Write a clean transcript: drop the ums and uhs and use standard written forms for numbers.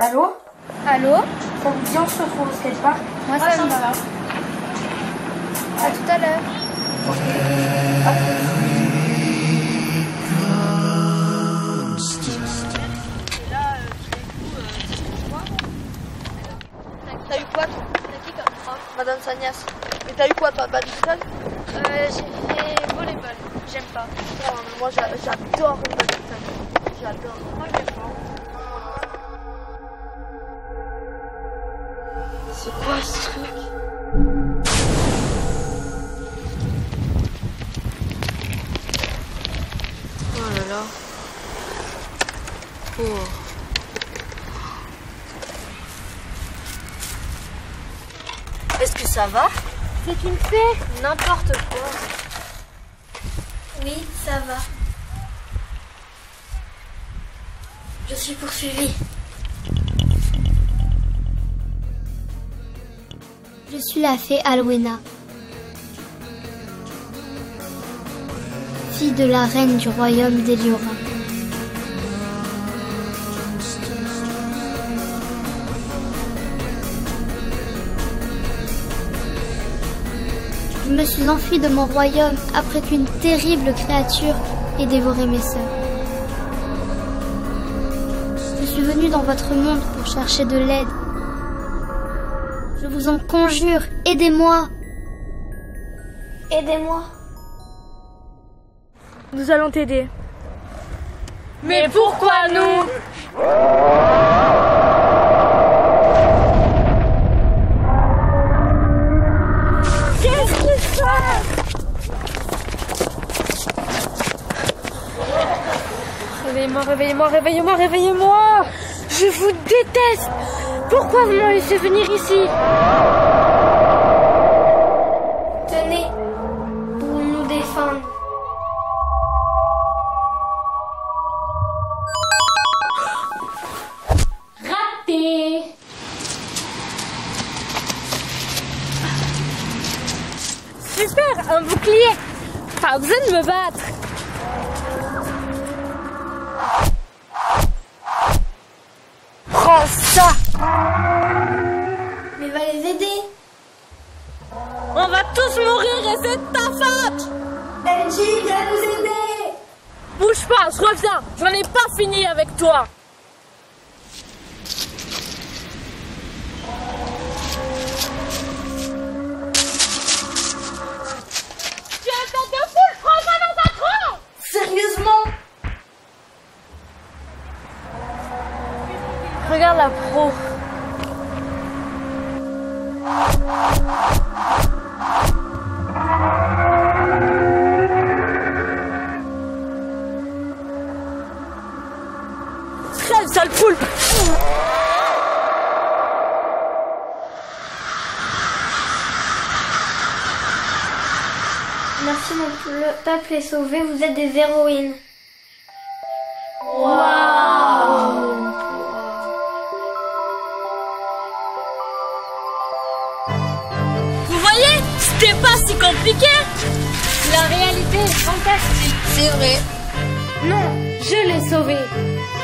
Allô? Allô? Ça vous dit on se retrouve au skatepark? Moi ça me va. A tout à l'heure. T'as eu quoi toi? T'as qui comme prof? Madame Sagnas. Et t'as eu quoi toi? Badminton? J'ai fait volleyball. J'aime pas. Oh, mais moi j'adore le badminton. J'adore. Moi j'aime pas. C'est quoi ce truc? Oh. Est-ce que ça va? C'est une fée. N'importe quoi. Oui, ça va. Je suis poursuivie. Je suis la fée Alwena, fille de la reine du royaume d'Eliora. Je me suis enfuie de mon royaume après qu'une terrible créature ait dévoré mes sœurs. Je suis venue dans votre monde pour chercher de l'aide. Je vous en conjure, aidez-moi! Aidez-moi! Nous allons t'aider. Mais pourquoi nous? Réveillez-moi, réveillez-moi, réveillez-moi, réveillez-moi! Je vous déteste! Pourquoi vous m'avez fait venir ici? Tenez, pour nous défendre. Raté! Super, un bouclier! Pas besoin de me battre! Prends ça! Mais va les aider! On va tous mourir et c'est de ta faute! Benji, viens nous aider! Bouge pas, je reviens! J'en ai pas fini avec toi! Tu es un tas de fou, prends ça dans ta tronche! Sérieusement? Regarde la pro. Crève, sale poule. Merci mon peuple est sauvé, vous êtes des héroïnes. C'était pas si compliqué! La réalité est fantastique! C'est vrai! Non, je l'ai sauvé!